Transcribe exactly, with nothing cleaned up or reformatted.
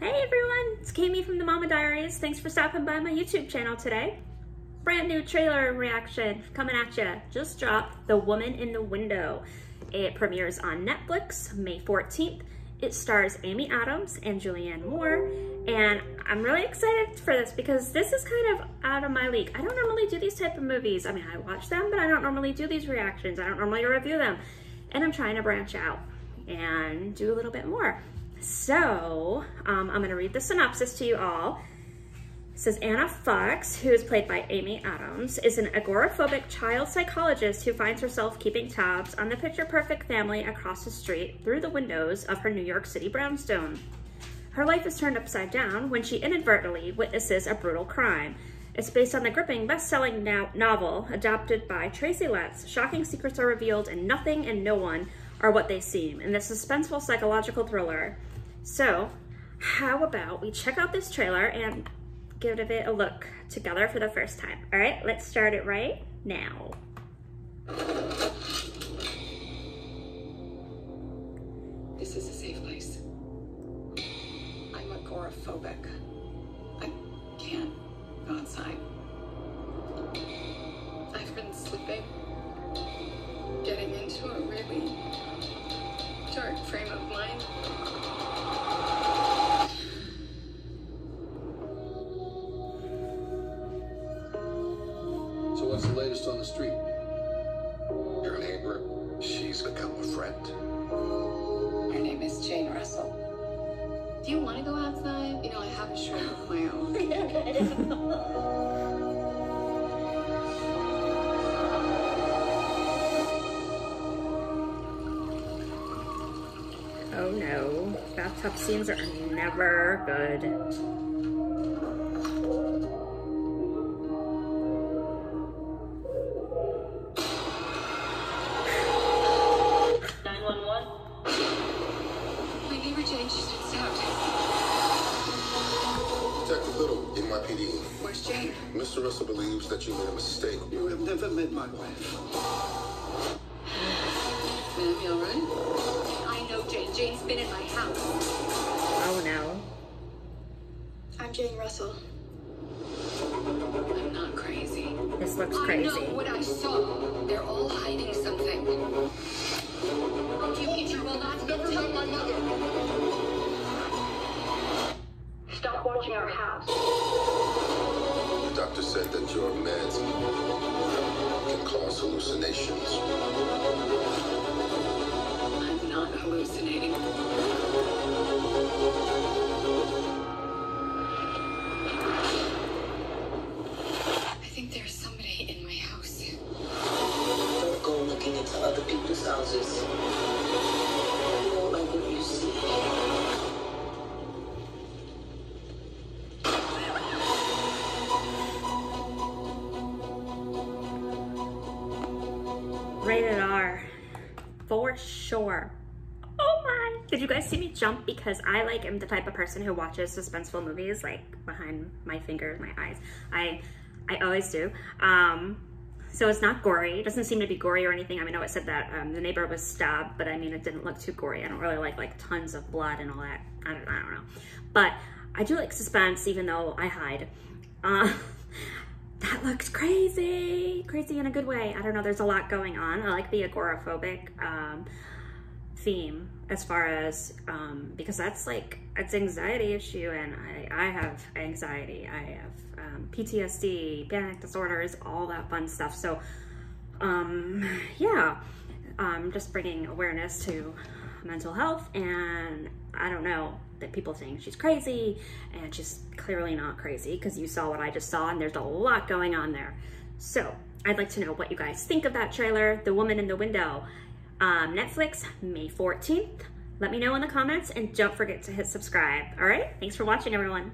Hey everyone, it's Kami from The Momma Diaries. Thanks for stopping by my YouTube channel today. Brand new trailer reaction coming at ya. Just dropped The Woman in the Window. It premieres on Netflix May fourteenth. It stars Amy Adams and Julianne Moore, and I'm really excited for this because this is kind of out of my league. I don't normally do these type of movies. I mean, I watch them, but I don't normally do these reactions. I don't normally review them, and I'm trying to branch out and do a little bit more. So um, I'm gonna read the synopsis to you all. It says, Anna Fox, who is played by Amy Adams, is an agoraphobic child psychologist who finds herself keeping tabs on the picture-perfect family across the street through the windows of her New York City brownstone. Her life is turned upside down when she inadvertently witnesses a brutal crime. It's based on the gripping best-selling no- novel adapted by Tracy Letts. Shocking secrets are revealed and nothing and no one are what they seem in this suspenseful psychological thriller. So how about we check out this trailer and give it a look together for the first time. All right, let's start it right now. This is a safe place. I'm agoraphobic. I can't go outside. I've been slipping, getting into a really dark frame of mind. What's the latest on the street? Your neighbor, she's become a friend. Her name is Jane Russell. Do you want to go outside? You know, I have a shrine of my own. Oh no, bathtub scenes are never good. Mister Russell believes that you made a mistake. You have never met my wife. Ma'am, you all right? I know Jane. Jane's been in my house. Oh, no. I'm Jane Russell. I'm not crazy. This looks crazy. I know what I saw. They're all hiding something. You either will not never tell my mother. Stop watching our house. The doctor said that your meds can cause hallucinations. I'm not hallucinating. I think there's somebody in my house. Don't go looking into other people's houses. You won't like what you see. Rated R, for sure. Oh my! Did you guys see me jump? Because I like am the type of person who watches suspenseful movies like behind my fingers, my eyes. I, I always do. Um, so it's not gory. It doesn't seem to be gory or anything. I mean, I know it said that um, the neighbor was stabbed, but I mean, it didn't look too gory. I don't really like like tons of blood and all that. I don't, I don't know. But I do like suspense, even though I hide. Uh, That looks crazy, crazy in a good way. I don't know, there's a lot going on. I like the agoraphobic um, theme as far as, um, because that's like, it's an anxiety issue, and I, I have anxiety. I have um, P T S D, panic disorders, all that fun stuff. So um, yeah, um, just bringing awareness to mental health, and I don't know, that people think she's crazy, and she's clearly not crazy because you saw what I just saw, and there's a lot going on there. So I'd like to know what you guys think of that trailer, The Woman in the Window. Um, Netflix, May fourteenth. Let me know in the comments, and don't forget to hit subscribe. All right, thanks for watching, everyone.